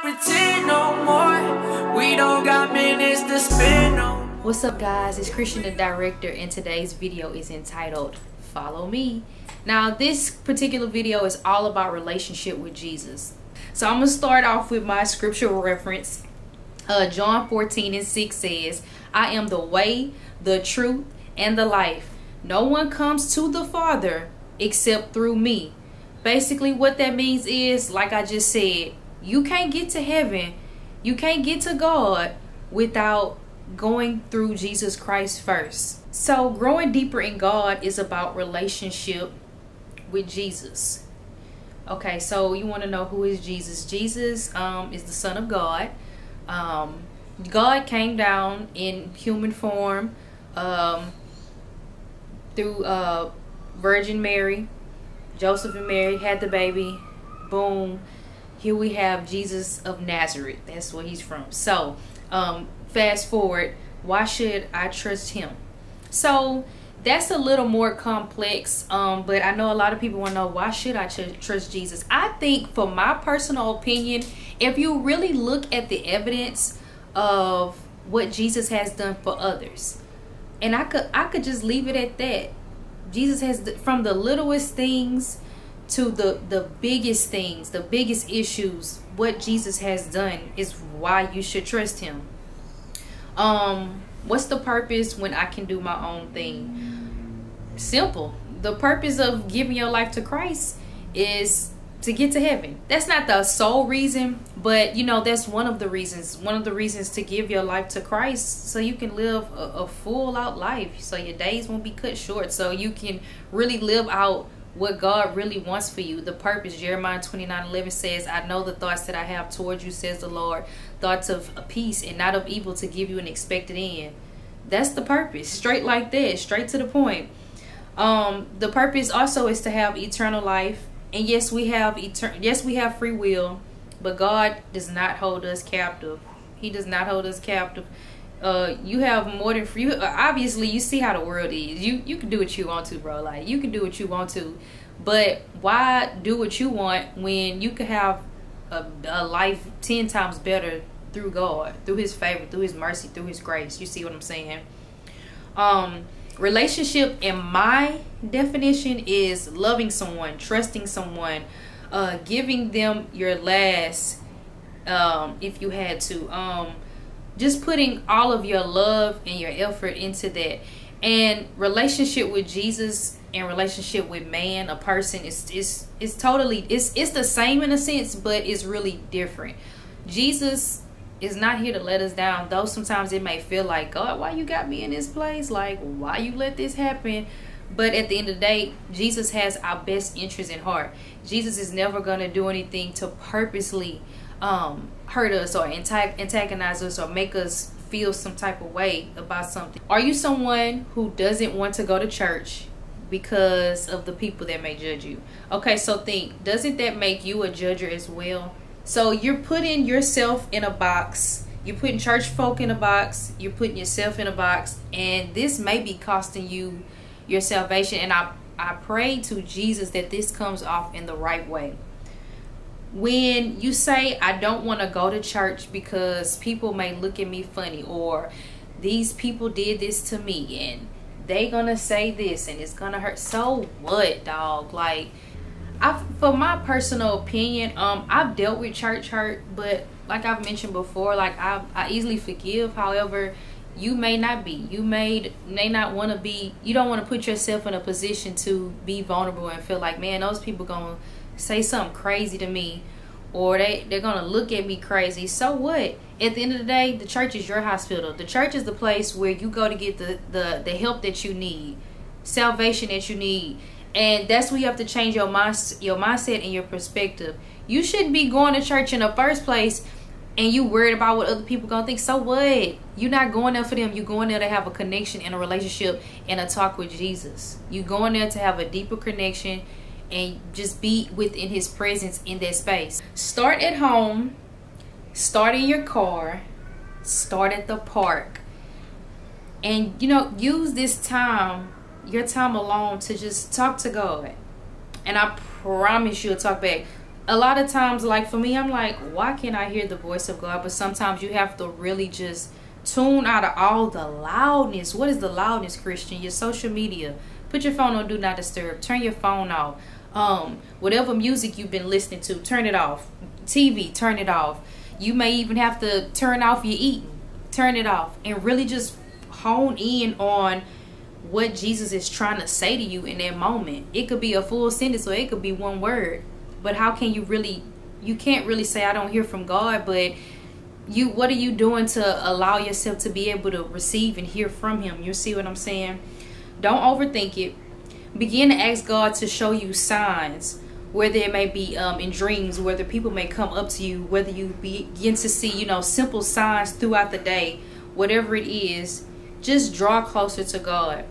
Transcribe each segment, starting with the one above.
What's up guys, it's Christian the Director, and today's video is entitled Follow Me. Now this particular video is all about relationship with Jesus. So I'm going to start off with my scriptural reference. John 14:6 says, I am the way, the truth, and the life. No one comes to the Father except through me. Basically what that means is, like I just said, you can't get to heaven, you can't get to God without going through Jesus Christ first. So growing deeper in God is about relationship with Jesus. Okay, so you want to know who is Jesus. Jesus is the Son of God. God came down in human form through Virgin Mary. Joseph and Mary had the baby. Boom. Here we have Jesus of Nazareth. That's where he's from. So fast forward, why should I trust him? So that's a little more complex, but I know a lot of people want to know, why should I trust Jesus? I think, for my personal opinion, if you really look at the evidence of what Jesus has done for others, and I could just leave it at that. Jesus has, from the littlest things to the biggest things, the biggest issues, what Jesus has done is why you should trust him. What's the purpose when I can do my own thing? Simple. The purpose of giving your life to Christ is to get to heaven. That's not the sole reason, but you know, that's one of the reasons. One of the reasons to give your life to Christ, so you can live a full out life, so your days won't be cut short, so you can really live out what God really wants for you, the purpose. Jeremiah 29:11 says, I know the thoughts that I have towards you, says the Lord, thoughts of peace and not of evil, to give you an expected end. That's the purpose, straight like that, straight to the point. The purpose also is to have eternal life. And yes, we have free will, but God does not hold us captive. He does not hold us captive. You have more than free. Obviously, you see how the world is. You can do what you want to, bro. Like, you can do what you want to, but why do what you want when you could have a life 10 times better through God, through his favor, through his mercy, through his grace? You see what I'm saying? Relationship, in my definition, is loving someone, trusting someone, giving them your last, if you had to, just putting all of your love and your effort into that. And relationship with Jesus and relationship with man, a person, is totally, it's the same in a sense, but it's really different. Jesus is not here to let us down, though sometimes it may feel like, God, why you got me in this place? Like, why you let this happen? But at the end of the day, Jesus has our best interest in heart. Jesus is never going to do anything to purposely hurt us or antagonize us or make us feel some type of way about something. Are you someone who doesn't want to go to church because of the people that may judge you? Okay, so think, doesn't that make you a judger as well? So you're putting yourself in a box, you're putting church folk in a box, you're putting yourself in a box, and this may be costing you your salvation. And I pray to Jesus that this comes off in the right way. When you say, I don't want to go to church because people may look at me funny, or these people did this to me and they gonna say this and it's gonna hurt. So what, dog? Like, for my personal opinion, I've dealt with church hurt, but like I've mentioned before, like I easily forgive. However, you may not be. You may not want to be. You don't want to put yourself in a position to be vulnerable and feel like, man, those people gonna say something crazy to me, or they're gonna look at me crazy. So what? At the end of the day, the church is your hospital. The church is the place where you go to get the help that you need, salvation that you need. And that's where you have to change your mindset and your perspective. You shouldn't be going to church in the first place and you worried about what other people gonna think. So what? You're not going there for them. You're going there to have a connection and a relationship and a talk with Jesus. You're going there to have a deeper connection and just be within his presence in that space. Start at home, start in your car, start at the park. And you know, use this time, your time alone, to just talk to God. And I promise you'll talk back. a lot of times, like for me, I'm like, why can't I hear the voice of God? But sometimes you have to really just tune out of all the loudness. What is the loudness, Christian? Your social media. Put your phone on do not disturb. Turn your phone off. Whatever music you've been listening to, turn it off. TV, turn it off. You may even have to turn off your eating. Turn it off and really just hone in on what Jesus is trying to say to you in that moment. It could be a full sentence or it could be one word. But how can you really, you can't really say I don't hear from God, but you, what are you doing to allow yourself to be able to receive and hear from him? You see what I'm saying? Don't overthink it. Begin to ask God to show you signs, whether it may be in dreams, whether people may come up to you, whether you begin to see, you know, simple signs throughout the day, whatever it is, just draw closer to God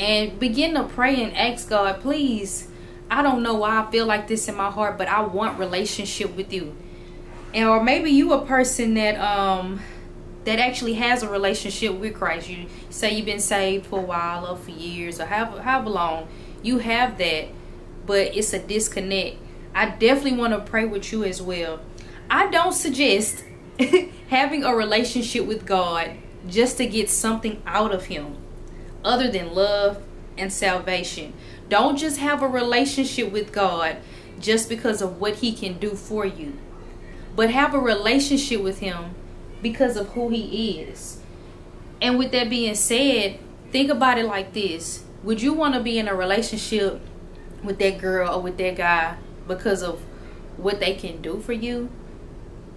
and begin to pray and ask God, please, I don't know why I feel like this in my heart, but I want relationship with you. And or maybe you a person that that actually has a relationship with Christ. You say you've been saved for a while or for years or however long. You have that, but it's a disconnect. I definitely want to pray with you as well. I don't suggest having a relationship with God just to get something out of him other than love and salvation. Don't just have a relationship with God just because of what he can do for you, but have a relationship with him because of who he is. And with that being said, think about it like this. Would you want to be in a relationship with that girl or with that guy because of what they can do for you?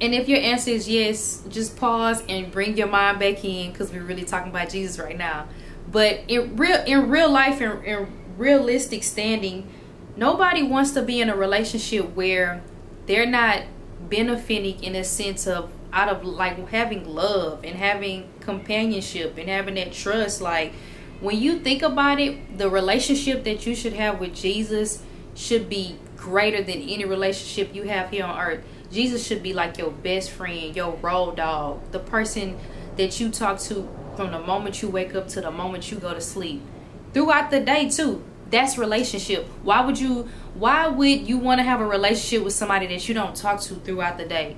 And if your answer is yes, just pause and bring your mind back in, because we're really talking about Jesus right now. But in real life and in realistic standing, nobody wants to be in a relationship where they're not benefiting in a sense of, out of like having love and having companionship and having that trust. Like when you think about it, the relationship that you should have with Jesus should be greater than any relationship you have here on earth. Jesus should be like your best friend, your road dog, the person that you talk to from the moment you wake up to the moment you go to sleep, throughout the day too. That's relationship. Why would you want to have a relationship with somebody that you don't talk to throughout the day?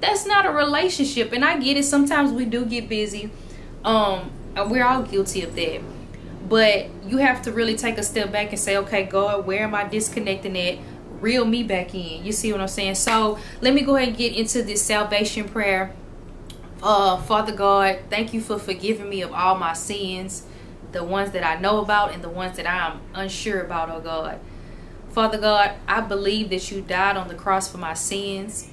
That's not a relationship. And I get it, sometimes we do get busy, we're all guilty of that. But you have to really take a step back and say, okay, God, where am I disconnecting at? Reel me back in. You see what I'm saying? So let me go ahead and get into this salvation prayer. Father God, thank you for forgiving me of all my sins, the ones that I know about and the ones that I'm unsure about, oh God. Father God, I believe that you died on the cross for my sins.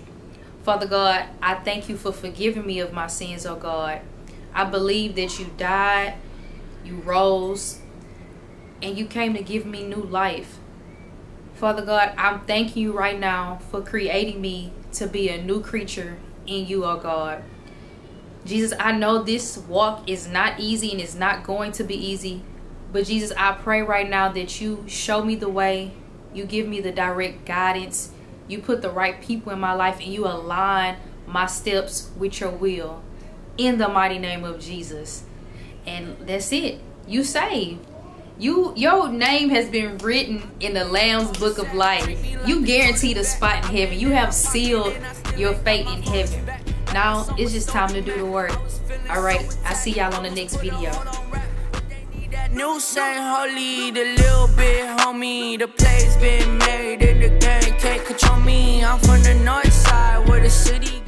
Father God, I thank you for forgiving me of my sins, oh God. I believe that you died, you rose, and you came to give me new life. Father God, I'm thanking you right now for creating me to be a new creature in you, oh God. Jesus, I know this walk is not easy and it's not going to be easy. But Jesus, I pray right now that you show me the way. You give me the direct guidance. You put the right people in my life and you align my steps with your will. In the mighty name of Jesus. And that's it. You saved. Your name has been written in the Lamb's Book of Life. You guaranteed a spot in heaven. You have sealed your fate in heaven. Now it's just time to do the work. All right, I see y'all on the next video. New Saint Holy, the little bit homie, the place been made and the gang can't control me. I'm from the north side where the city.